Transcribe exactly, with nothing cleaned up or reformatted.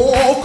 Oh.